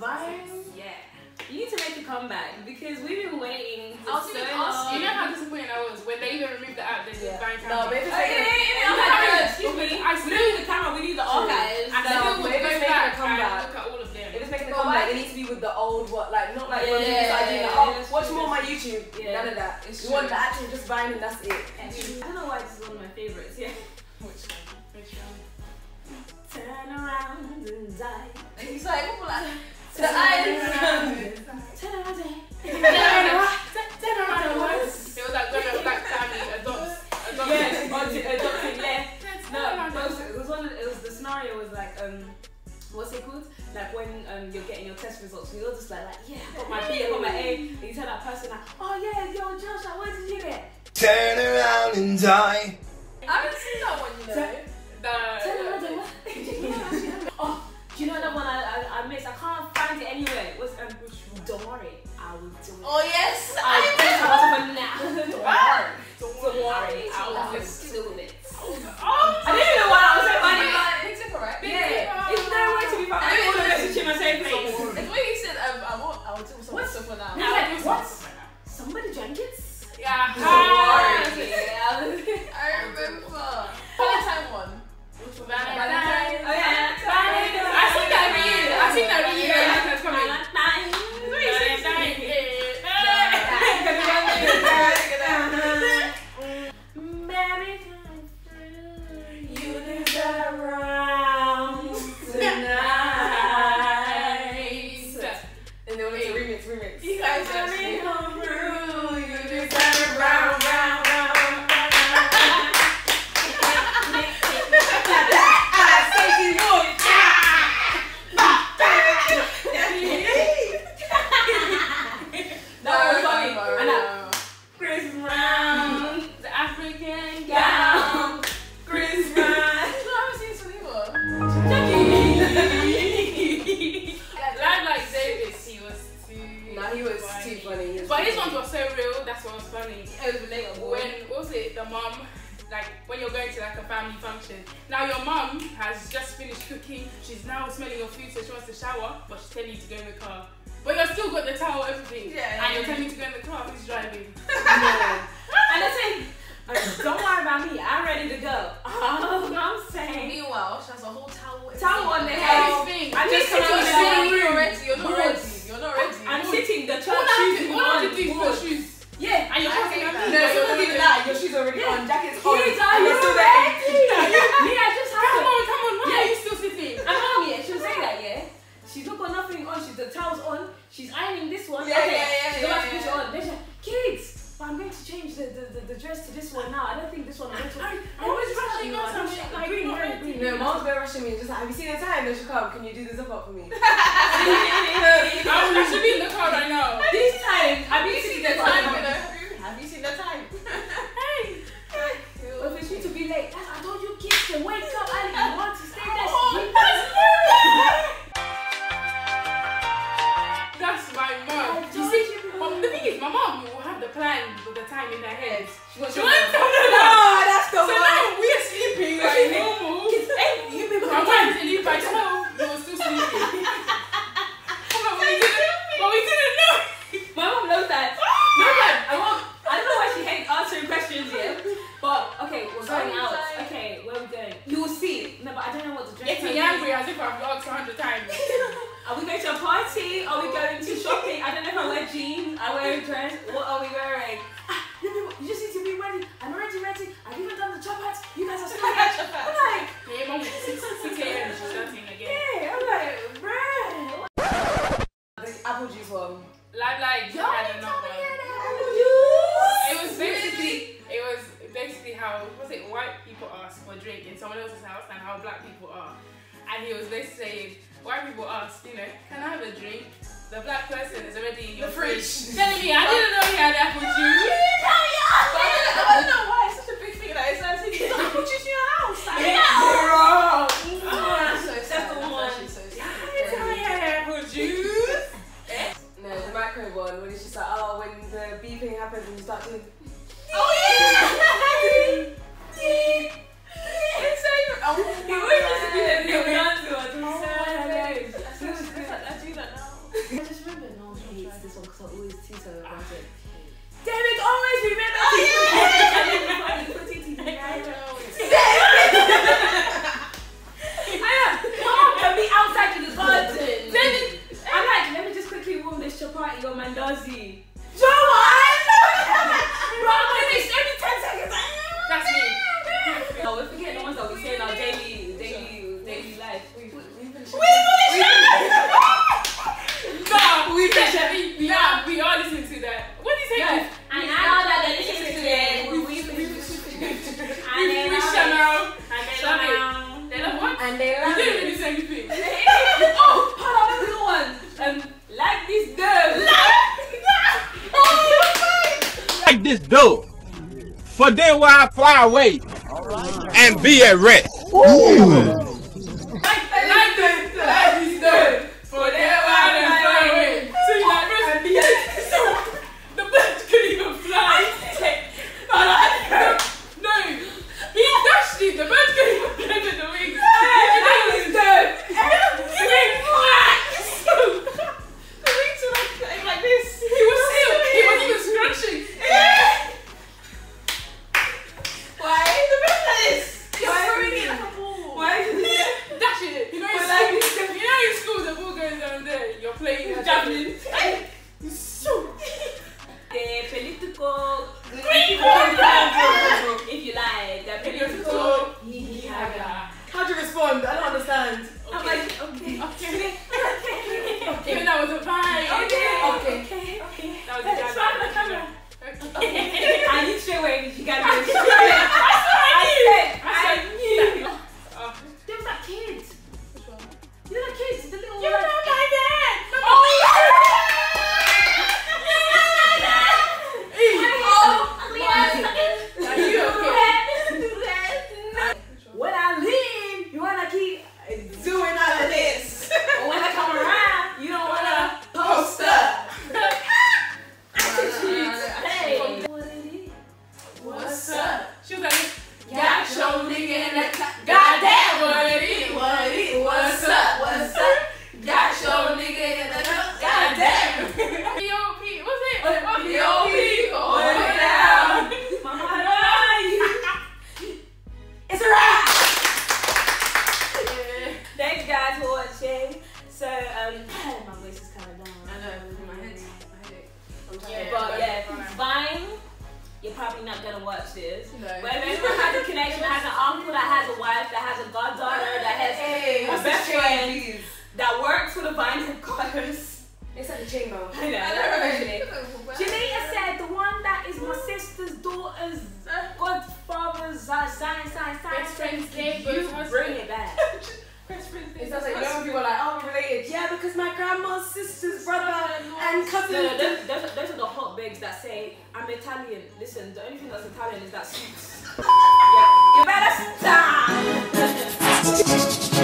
Right? Yeah. You need to make a comeback because we've been waiting for so long. You know how disappointed I was when they even removed the app. They just banned camera. No, baby, excuse me. The camera. We need the archives. No, baby, making a comeback. Look at all of them. If it's making a comeback, it needs to be with the old what, like not like when you start doing the watch more on my YouTube. None of that. You want the action, just buying and that's it. I don't know why this is one of my favorites. Yeah. Which one? Which one? Turn around and die. He's like, the eyes. Turn around and die. Turn around and once. It was like going back to me, adopting. Yes, adopting, yeah. No, it was one of, it was the scenario was like, what's it called? Like when you're getting your test results, we all just like yeah, I got my B, I got my A. And you tell that person like, oh yeah, yo Josh, like, what did you get? Turn around and die. I haven't seen that one, you know. Turn around and die. Oh. Do you know that one I missed? I can't find it anywhere. It was Don't worry, I will do it. Oh yes! Don't worry, I will do it. Oh, I didn't know why I was so funny. It's correct. Yeah. It's no way to be funny. I want to message him and say please. It's when you said I will do something for now. Like, what? Somebody drank it? Yeah. I remember. Valentine one. Which one? Valentine. Oh yeah. I do that now. because I always tease her about it. David always remembers. Oh, yeah. Mandazi. Do you know what? Bro, I'm gonna finish every 10 seconds. That's me. No, we're forgetting the ones that we say in our daily life. We are listening to that. What do you say? No. And I know that they're listening to it. And they love what? And they love it. We didn't really say anything. Oh, hold on, that's the one. Like this dude! Like this dude! For then will I fly away and be at rest. Like this dude! For then will I fly away. So you're like rest and be at rest. So the bird couldn't even fly. No! He dashed it! The bird couldn't even fly with the wings. Like this dude! Is that sweet? Yeah, you better stop!